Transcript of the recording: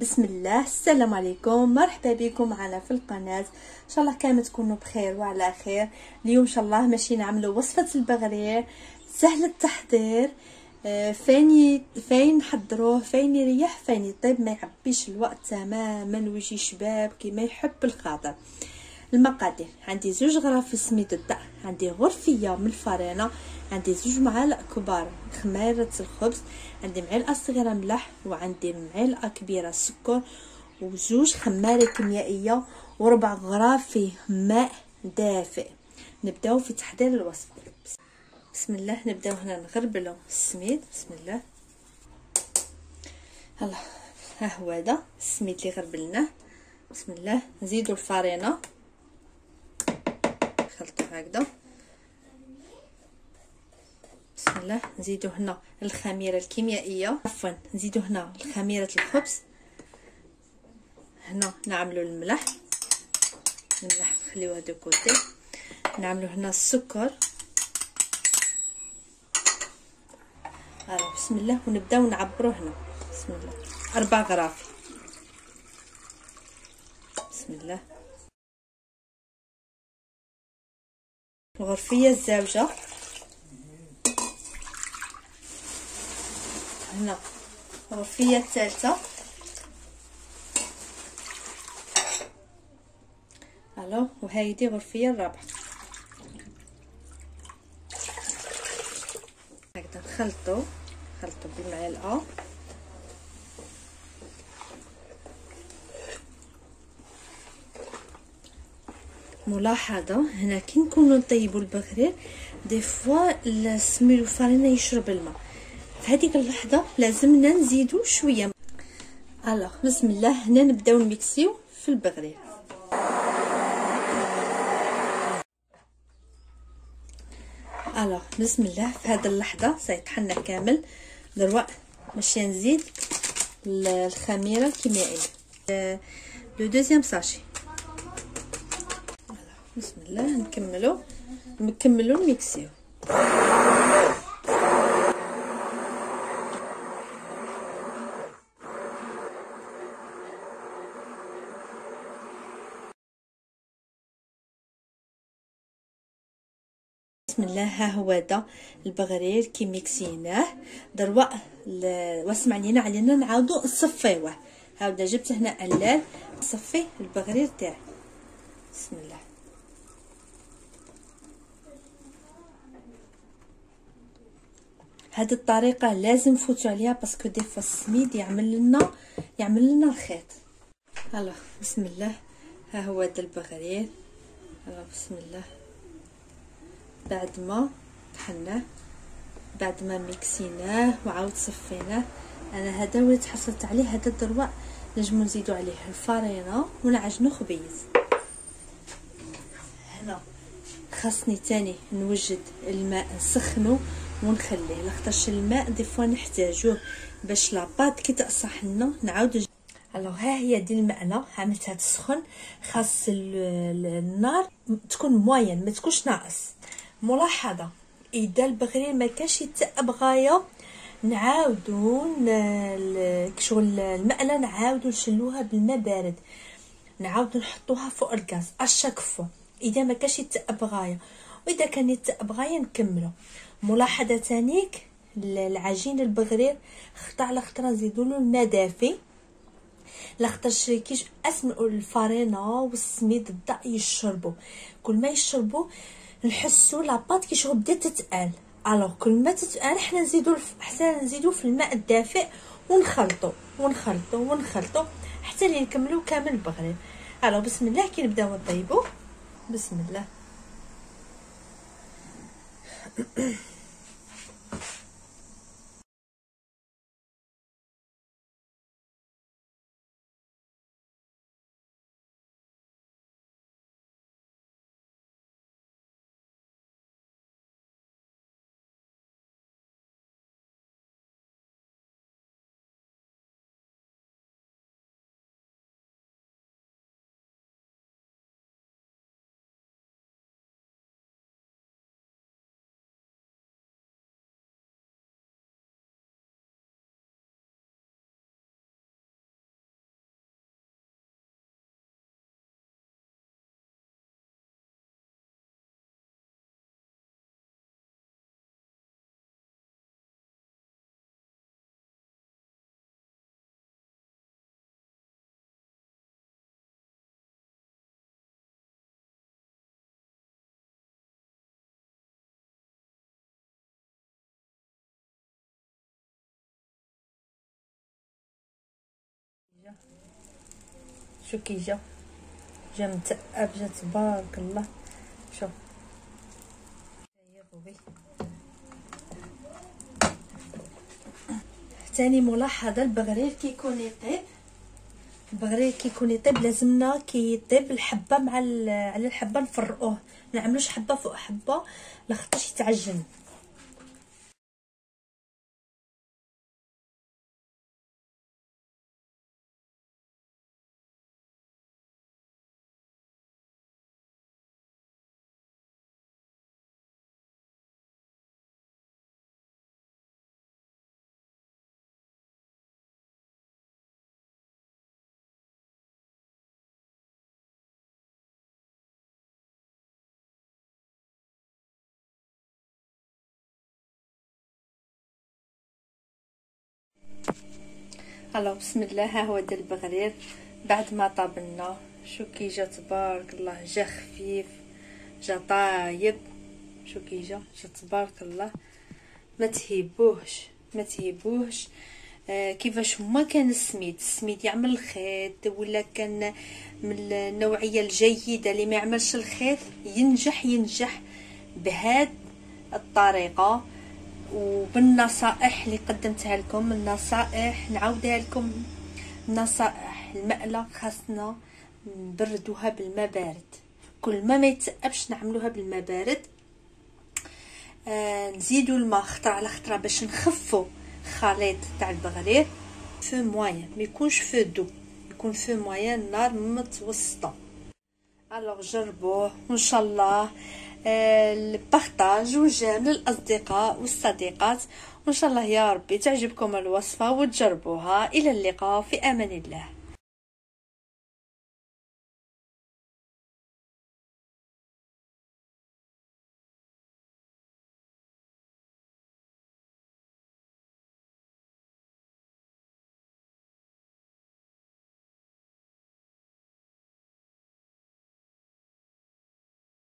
بسم الله. السلام عليكم، مرحبا بكم معنا في القناه. ان شاء الله كامل تكونوا بخير وعلى خير. اليوم ان شاء الله ماشي نعملوا وصفه البغرير، سهل التحضير، فين نحضروه فين يريح فين يطيب، ما يعبيش الوقت تماما ويجي شباب كما يحب الخاطر. المقادير عندي 2 غرف سميد الدقيق، عندي غرفيه من الفرينه، عندي 2 معالق كبار خميرة الخبز، عندي معلقه صغيره ملح، وعندي معلقه كبيره سكر، و2 خمارة كيميائيه، و4 غرف فيه ماء دافئ. نبداو في تحضير الوصفه. بسم الله. نبداو هنا نغربلو السميد. بسم الله. هلا ها هو هذا السميد اللي غربلناه. بسم الله. نزيدو الفرينه، خلطو هكذا. بسم الله. نزيدو هنا الخميره الكيميائيه، عفوا نزيدو هنا خميره الخبز. هنا نعملو الملح، نخليوه دو كوتي. نعملو هنا السكر. بسم الله. ونبداو نعبرو هنا. بسم الله. 4 غرافي. بسم الله. الغرفيه الزاوجه. هنا الغرفيه الثالثه. وهايدي الغرفيه الرابعه. هكذا نخلطو بالمعلقه. ملاحظه هنا كي نكونوا نطيبوا البغرير دي فوا السميد والفرينه يشرب الماء، في هذيك اللحظه لازمنا نزيدوا شويه. بسم الله. هنا نبداو نميكسيو في البغرير. بسم الله. في هذه اللحظه سيطحن كامل. دروا باش نزيد الخميره الكيميائيه لو دوزيام ساشي. بسم الله. نكملو نميكسيو. بسم الله. ها هو هذا البغرير كي ميكسيناه. دروا واسمع لينا، علينا نعاودو نصفيوه. هاودا جبت هنا قلال نصفي البغرير تاعي. بسم الله. هذه الطريقه لازم نفوتوا عليها باسكو دي فوا السميد يعمل لنا الخيط. بسم الله. ها هو هذا البغرير. بسم الله. بعد ما طحناه، بعد ما ميكسيناه وعاود صفيناه، انا هذا وليت حصلت عليه. هذا الدروا نجمو نزيدو عليه الفرينه ونعجنو خبيز. هنا خاصني تاني نوجد الماء، نسخنو ونخليه، لاخاطرش الماء دي فوا نحتاجوه باش لاباط كي تقصح لنا نعاود. ها هي دي المقله، عملتها تسخن. خاص النار تكون موين، ما تكونش ناقص. ملاحظه اذا البغرير ما كانش يتقب غايه نعاودو شغل المقله، نعاودو نشلوها بالماء بارد، نعاودو نحطوها فوق الغاز اشاك فوا اذا ما كانش يتقب غايه، واذا كان يتقب غايه نكملو. ملاحظه تانيك العجين البغرير خطره على خطره نزيدو له الماء دافي، لاخاطرش كيش اسم الفرينه والسميد بدا يشربوا. كل ما يشربوا نحسوا لاباط كيشو بدات تتقال. كل ما تتقال حنا نزيدو حتى نزيدو في الماء الدافئ ونخلطو ونخلطو ونخلطو حتى لين نكملو كامل البغرير. بسم الله. كي نبداو نطيبو. بسم الله. شو كي جا متقب، جا تبارك الله. شوف هي بوبي. ثاني ملاحظه، البغرير كيكون يطيب، البغرير كيكون يطيب لازمنا كيطيب الحبه مع على الحبه نفرقوه، ما نعملوش حبه فوق حبه لخاطرش يتعجن. الله، بسم الله. ها هو دا البغرير بعد ما طابنا، شو كي جا تبارك الله، جا خفيف، جا طايب. شو كي جا تبارك الله. ما تهيبوهش ما تهيبوهش. كيفاش هما كان السميد يعمل الخيط، ولا كان من النوعيه الجيده اللي ما يعملش الخيط، ينجح بهاد الطريقه. وبالنصائح اللي قدمتها لكم، النصائح نعاودها لكم، النصائح المقله خاصنا نبردوها بالماء بارد، كل ما يتسقبش نعملوها بالماء بارد. نزيدو الماء خطره على خطره باش نخفو الخليط تاع البغرير. فو موين، ما يكونش فو دو، يكون فو موين، النار متوسطه. الوغ جربوه وان شاء الله. البارطاج وجام للاصدقاء والصديقات، وان شاء الله يا ربي تعجبكم الوصفه وتجربوها. الى اللقاء في امان الله.